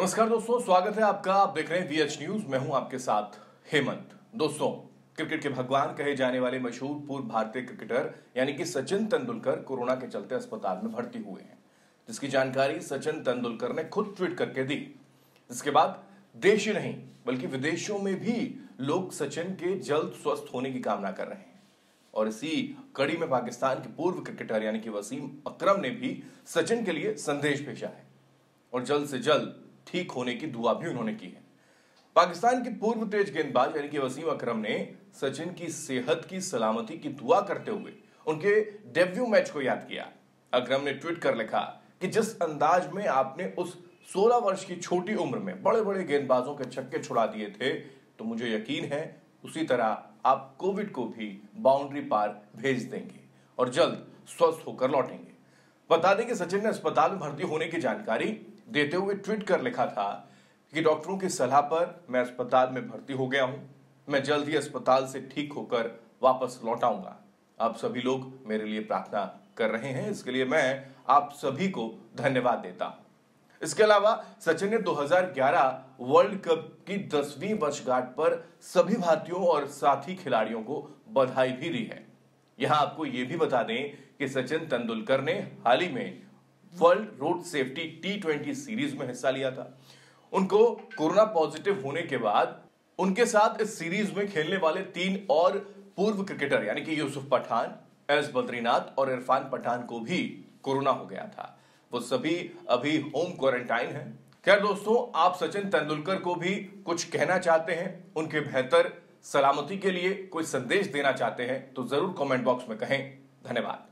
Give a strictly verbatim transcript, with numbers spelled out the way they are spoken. नमस्कार दोस्तों, स्वागत है आपका। आप देख रहे हैं वीएच न्यूज, मैं हूं आपके साथ हेमंत। दोस्तों, क्रिकेट के भगवान कहे जाने वाले मशहूर पूर्व भारतीय क्रिकेटर यानी कि सचिन तेंदुलकर कोरोना के चलते अस्पताल में भर्ती हुए हैं, जिसकी जानकारी सचिन तेंदुलकर ने खुद ट्वीट करके दी। इसके बाद देश ही नहीं बल्कि विदेशों में भी लोग सचिन के जल्द स्वस्थ होने की कामना कर रहे हैं और इसी कड़ी में पाकिस्तान के पूर्व क्रिकेटर यानी कि वसीम अकरम ने भी सचिन के लिए संदेश भेजा है और जल्द से जल्द ठीक होने की दुआ भी उन्होंने की है। पाकिस्तान के पूर्व तेज गेंदबाज यानी कि वसीम अकरम ने सचिन की सेहत की सलामती की दुआ करते हुए उनके डेब्यू मैच को याद किया। अकरम ने ट्वीट कर लिखा कि जिस अंदाज में आपने उस सोलह वर्ष की छोटी उम्र में बड़े बड़े गेंदबाजों के छक्के छुड़ा दिए थे, तो मुझे यकीन है उसी तरह आप कोविड को भी बाउंड्री पार भेज देंगे और जल्द स्वस्थ होकर लौटेंगे। बता दें कि सचिन ने अस्पताल में भर्ती होने की जानकारी देते हुए ट्वीट कर लिखा था कि डॉक्टरों की सलाह पर मैं अस्पताल में भर्ती हो गया हूं, मैं जल्द ही अस्पताल से ठीक होकर वापस लौट आऊंगा। आप सभी लोग मेरे लिए प्रार्थना कर रहे हैं, इसके लिए मैं आप सभी को धन्यवाद देता हूं। इसके अलावा सचिन ने दो हज़ार ग्यारह वर्ल्ड कप की दसवीं वर्षगांठ पर सभी भारतीयों और साथी खिलाड़ियों को बधाई भी दी है। यहां आपको यह भी बता दें कि सचिन तेंदुलकर ने हाल ही में world road safety T twenty series में हिस्सा लिया था। उनको कोरोना पॉजिटिव होने के बाद उनके साथ इस सीरीज में खेलने वाले तीन और पूर्व क्रिकेटर यानी कि यूसुफ पठान, एस बद्रीनाथ और इरफान पठान को भी कोरोना हो गया था। वो सभी अभी होम क्वारंटाइन हैं। खैर दोस्तों, आप सचिन तेंदुलकर को भी कुछ कहना चाहते हैं, उनके बेहतर सलामती के लिए कोई संदेश देना चाहते हैं, तो जरूर कमेंट बॉक्स में कहें। धन्यवाद।